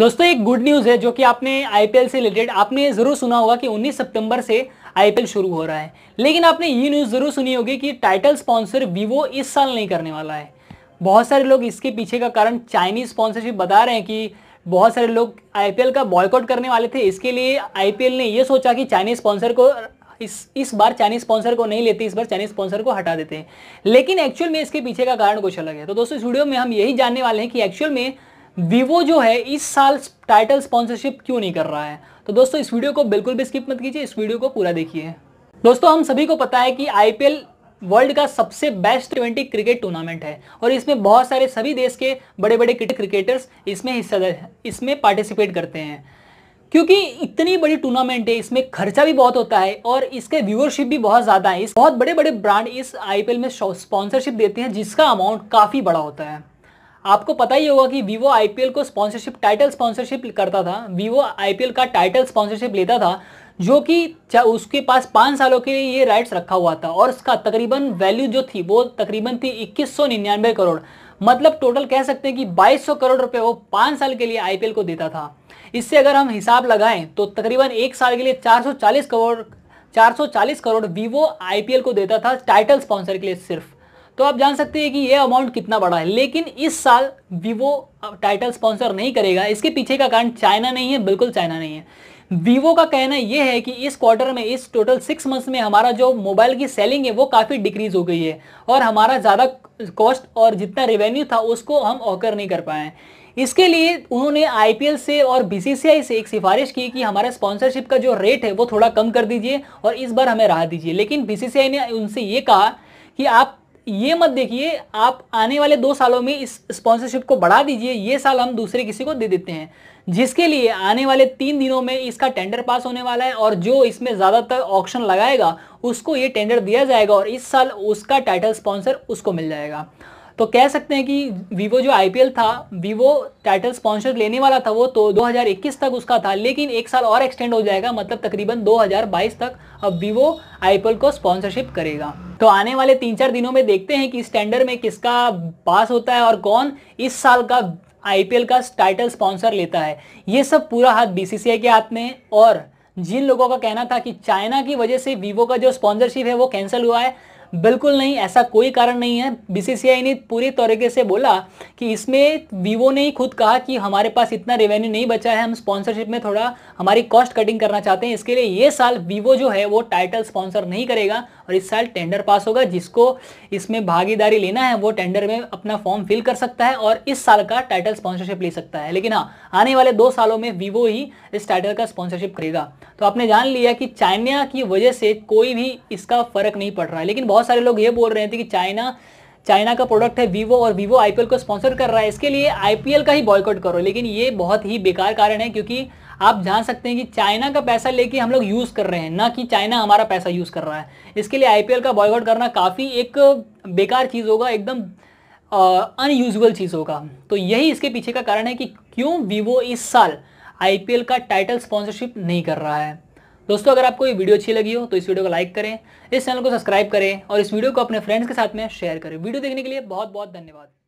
दोस्तों एक good news है जो कि आपने आईपीएल से रिलेटेड आपने ज़रूर सुना होगा कि 19 सितंबर से आईपीएल शुरू हो रहा है, लेकिन आपने ये न्यूज़ ज़रूर सुनी होगी कि टाइटल स्पॉन्सर वीवो इस साल नहीं करने वाला है। बहुत सारे लोग इसके पीछे का कारण चाइनीज़ स्पॉन्सरशिप बता रहे हैं कि बहुत सारे लोग आईपीएल का बॉयकॉट करने वाले थे, इसके लिए आईपीएल ने यह सोचा कि चाइनीज़ स्पॉन्सर को इस बार चाइनीज स्पॉन्सर को नहीं लेते, इस बार चाइनीज स्पॉन्सर को हटा देते हैं, लेकिन एक्चुअल में इसके पीछे का कारण कुछ अलग है। तो दोस्तों इस वीडियो में हम यही जानने वाले हैं कि एक्चुअल में वीवो जो है इस साल टाइटल स्पॉन्सरशिप क्यों नहीं कर रहा है। तो दोस्तों इस वीडियो को बिल्कुल भी स्किप मत कीजिए, इस वीडियो को पूरा देखिए। दोस्तों हम सभी को पता है कि आईपीएल वर्ल्ड का सबसे बेस्ट T20 क्रिकेट टूर्नामेंट है और इसमें बहुत सारे सभी देश के बड़े बड़े क्रिकेटर्स इसमें पार्टिसिपेट करते हैं। क्योंकि इतनी बड़ी टूर्नामेंट है, इसमें खर्चा भी बहुत होता है और इसके व्यूअरशिप भी बहुत ज़्यादा है। इस बहुत बड़े बड़े ब्रांड इस आईपीएल में स्पॉन्सरशिप देते हैं जिसका अमाउंट काफ़ी बड़ा होता है। आपको पता ही होगा कि वीवो आईपीएल को स्पॉन्सरशिप टाइटल स्पॉन्सरशिप करता था, वीवो आईपीएल का टाइटल स्पॉन्सरशिप लेता था जो कि उसके पास 5 सालों के लिए ये राइट्स रखा हुआ था और उसका तकरीबन वैल्यू जो थी वो तकरीबन थी 2199 करोड़, मतलब टोटल कह सकते हैं कि 2200 करोड़ रुपए वो 5 साल के लिए आईपीएल को देता था। इससे अगर हम हिसाब लगाएं तो तकरीबन 1 साल के लिए 440 करोड़ वीवो आईपीएल को देता था टाइटल स्पॉन्सर के लिए सिर्फ। तो आप जान सकते हैं कि यह अमाउंट कितना बड़ा है, लेकिन इस साल वीवो टाइटल स्पॉन्सर नहीं करेगा। इसके पीछे का कारण चाइना नहीं है, बिल्कुल चाइना नहीं है। वीवो का कहना यह है कि इस क्वार्टर में, इस टोटल 6 मंथ्स में हमारा जो मोबाइल की सेलिंग है वो काफ़ी डिक्रीज हो गई है और हमारा ज़्यादा कॉस्ट और जितना रेवेन्यू था उसको हम ऑकर नहीं कर पाए। इसके लिए उन्होंने आईपीएल से और बीसीसीआई से एक सिफारिश की कि हमारा स्पॉन्सरशिप का जो रेट है वो थोड़ा कम कर दीजिए और इस बार हमें राहत दीजिए। लेकिन बीसीसीआई ने उनसे ये कहा कि आप ये मत देखिए, आप आने वाले 2 सालों में इस स्पॉन्सरशिप को बढ़ा दीजिए, ये साल हम दूसरे किसी को दे देते हैं, जिसके लिए आने वाले 3 दिनों में इसका टेंडर पास होने वाला है और जो इसमें ज़्यादातर ऑक्शन लगाएगा उसको ये टेंडर दिया जाएगा और इस साल उसका टाइटल स्पॉन्सर उसको मिल जाएगा। तो कह सकते हैं कि वीवो जो आईपीएल था, वीवो टाइटल स्पॉन्सर लेने वाला था वो तो 2021 तक उसका था, लेकिन 1 साल और एक्सटेंड हो जाएगा, मतलब तकरीबन 2022 तक अब वीवो आईपीएल को स्पॉन्सरशिप करेगा। तो आने वाले 3-4 दिनों में देखते हैं कि इस टेंडर में किसका पास होता है और कौन इस साल का आईपीएल का टाइटल स्पॉन्सर लेता है। ये सब पूरा हाथ बीसीसीआई के हाथ में है और जिन लोगों का कहना था कि चाइना की वजह से वीवो का जो स्पॉन्सरशिप है वो कैंसिल हुआ है, बिल्कुल नहीं, ऐसा कोई कारण नहीं है। बीसीसीआई ने पूरे तरीके से बोला कि इसमें वीवो ने ही खुद कहा कि हमारे पास इतना रेवेन्यू नहीं बचा है, हम स्पॉन्सरशिप में थोड़ा हमारी कॉस्ट कटिंग करना चाहते हैं, इसके लिए ये साल वीवो जो है वो टाइटल स्पॉन्सर नहीं करेगा और इस साल टेंडर पास होगा। जिसको इसमें भागीदारी लेना है वो टेंडर में अपना फॉर्म फिल कर सकता है और इस साल का टाइटल स्पॉन्सरशिप ले सकता है, लेकिन हाँ आने वाले 2 सालों में वीवो ही इस टाइटल का स्पॉन्सरशिप करेगा। तो आपने जान लिया कि चाइना की वजह से कोई भी इसका फर्क नहीं पड़ रहा है। लेकिन बहुत सारे लोग ये बोल रहे थे कि चाइना का प्रोडक्ट है वीवो और वीवो आईपीएल को स्पॉन्सर कर रहा है, इसके लिए आईपीएल का ही बॉयकॉट करो, लेकिन ये बहुत ही बेकार कारण है। क्योंकि आप जान सकते हैं कि चाइना का पैसा लेके हम लोग यूज़ कर रहे हैं, ना कि चाइना हमारा पैसा यूज़ कर रहा है। इसके लिए आईपीएल का बॉयकॉट करना काफ़ी एक बेकार चीज़ होगा, एकदम अनयूजुअल चीज़ होगा। तो यही इसके पीछे का कारण है कि क्यों वीवो इस साल आईपीएल का टाइटल स्पॉन्सरशिप नहीं कर रहा है। दोस्तों अगर आपको ये वीडियो अच्छी लगी हो तो इस वीडियो को लाइक करें, इस चैनल को सब्सक्राइब करें और इस वीडियो को अपने फ्रेंड्स के साथ में शेयर करें। वीडियो देखने के लिए बहुत बहुत धन्यवाद।